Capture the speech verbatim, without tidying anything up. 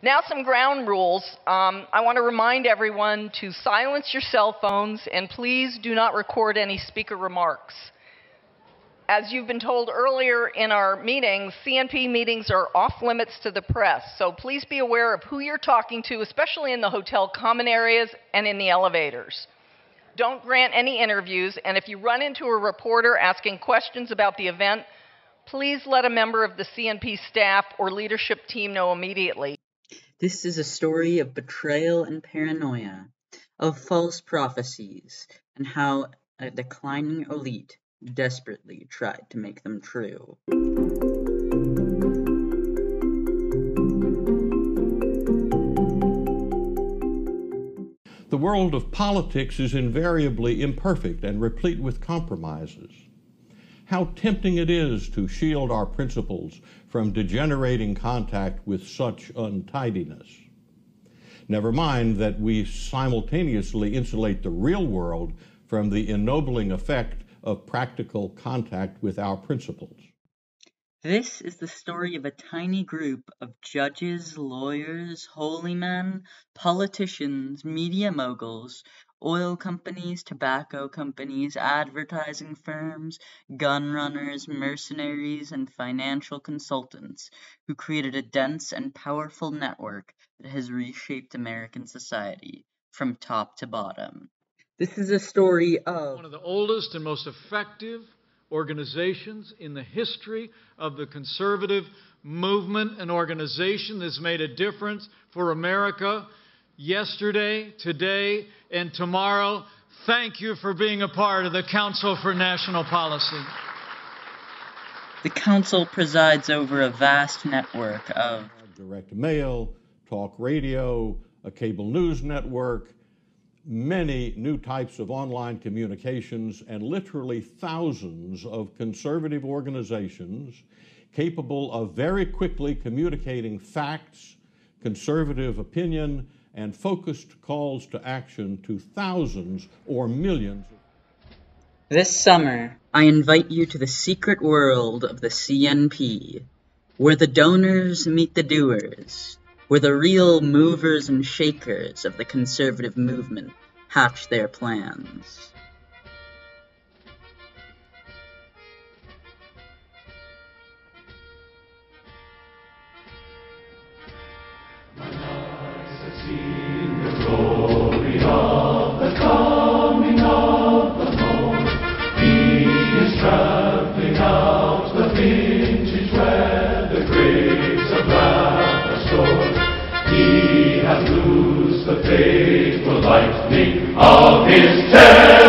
Now some ground rules. Um, I want to remind everyone to silence your cell phones and please do not record any speaker remarks. As you've been told earlier in our meetings, C N P meetings are off limits to the press, so please be aware of who you're talking to, especially in the hotel common areas and in the elevators. Don't grant any interviews, and if you run into a reporter asking questions about the event, please let a member of the C N P staff or leadership team know immediately. This is a story of betrayal and paranoia, of false prophecies, and how a declining elite desperately tried to make them true. The world of politics is invariably imperfect and replete with compromises. How tempting it is to shield our principles from degenerating contact with such untidiness. Never mind that we simultaneously insulate the real world from the ennobling effect of practical contact with our principles. This is the story of a tiny group of judges, lawyers, holy men, politicians, media moguls, oil companies, tobacco companies, advertising firms, gun runners, mercenaries, and financial consultants who created a dense and powerful network that has reshaped American society from top to bottom. This is a story of one of the oldest and most effective organizations in the history of the conservative movement, an organization that's made a difference for America yesterday, today, and tomorrow. Thank you for being a part of the Council for National Policy. The Council presides over a vast network of direct mail, talk radio, a cable news network, many new types of online communications, and literally thousands of conservative organizations capable of very quickly communicating facts, conservative opinion, and focused calls to action to thousands or millions. This summer, I invite you to the secret world of the C N P, where the donors meet the doers, where the real movers and shakers of the conservative movement hatch their plans. He has loosed the fateful lightning of his terror.